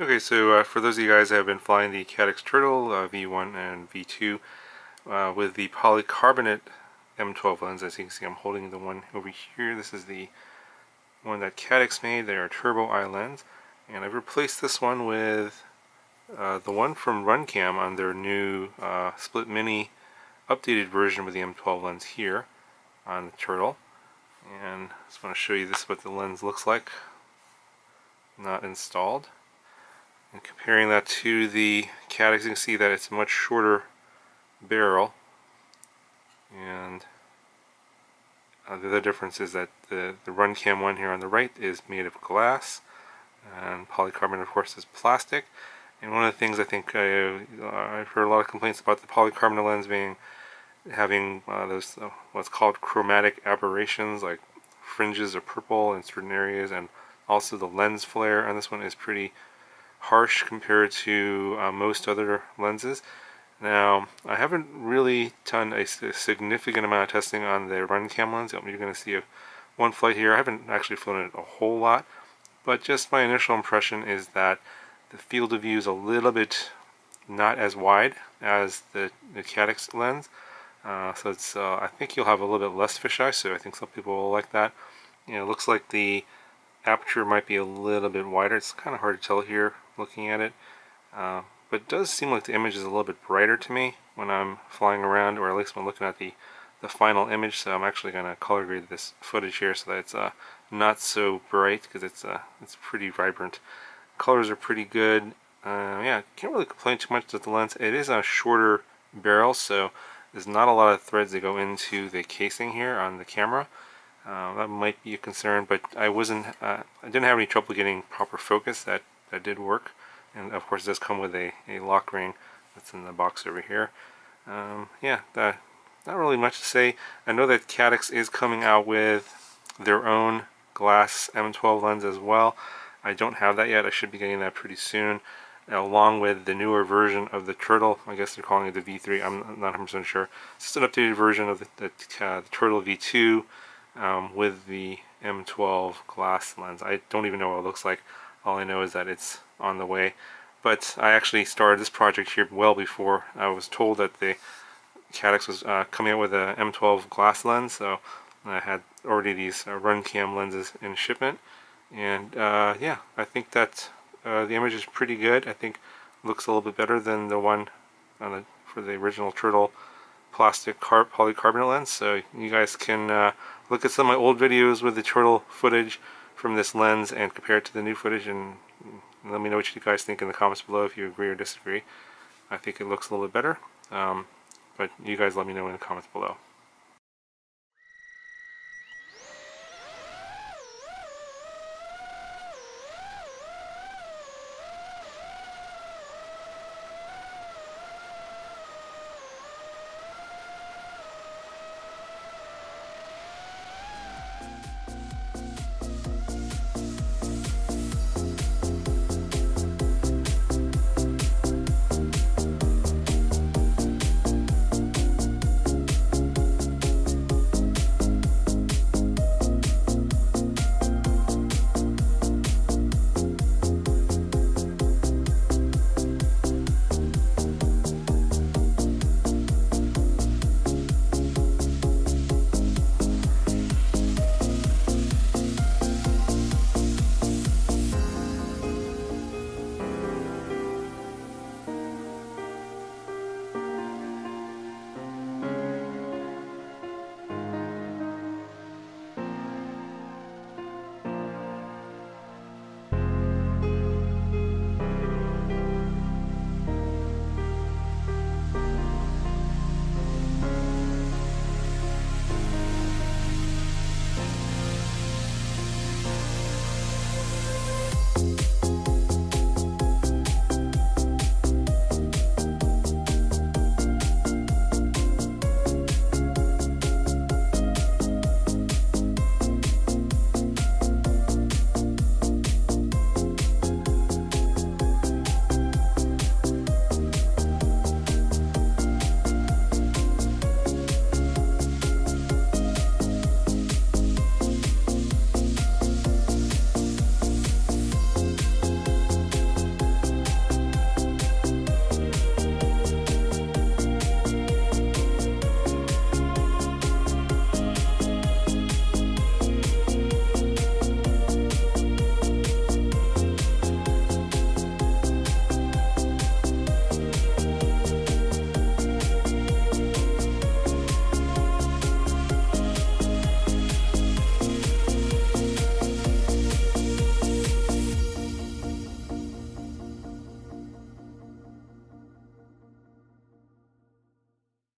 Okay, so for those of you guys that have been flying the Caddx Turtle V1 and V2 with the polycarbonate M12 lens, as you can see I'm holding the one over here. This is the one that Caddx made. They are turbo eye lens, and I've replaced this one with the one from Runcam on their new Split Mini updated version with the M12 lens here on the Turtle. And I just want to show you this, what the lens looks like not installed, and comparing that to the Caddx, you can see that it's a much shorter barrel, and the other difference is that the Runcam one here on the right is made of glass, and polycarbonate of course is plastic. And one of the things I think I've heard a lot of complaints about the polycarbonate lens being having those what's called chromatic aberrations, like fringes of purple in certain areas, and also the lens flare on this one is pretty harsh compared to most other lenses. Now, I haven't really done a significant amount of testing on the Runcam lens. You're going to see one flight here. I haven't actually flown it a whole lot, but just my initial impression is that the field of view is a little bit not as wide as the Caddx lens. So it's I think you'll have a little bit less fisheye, so I think some people will like that. You know, it looks like the aperture might be a little bit wider. It's kind of hard to tell here looking at it. But it does seem like the image is a little bit brighter to me when I'm flying around, or at least when looking at the final image. So I'm actually going to color grade this footage here so that it's not so bright, because it's pretty vibrant. Colors are pretty good. Yeah, can't really complain too much with the lens. It is a shorter barrel, so there's not a lot of threads that go into the casing here on the camera. That might be a concern, but I didn't have any trouble getting proper focus. That did work, and of course it does come with a lock ring that's in the box over here. Yeah, not really much to say. I know that Caddx is coming out with their own glass M12 lens as well. I don't have that yet. I should be getting that pretty soon, along with the newer version of the Turtle. I guess they're calling it the V3. I'm not 100% sure. It's just an updated version of the Turtle V2 with the M12 glass lens. I don't even know what it looks like. All I know is that it's on the way. But I actually started this project here well before I was told that the Caddx was coming out with an M12 glass lens, so I had already these Runcam lenses in shipment. And yeah, I think that the image is pretty good. I think it looks a little bit better than the one on for the original Turtle plastic polycarbonate lens. So you guys can look at some of my old videos with the Turtle footage from this lens and compare it to the new footage, and let me know what you guys think in the comments below if you agree or disagree. I think it looks a little bit better, but you guys let me know in the comments below.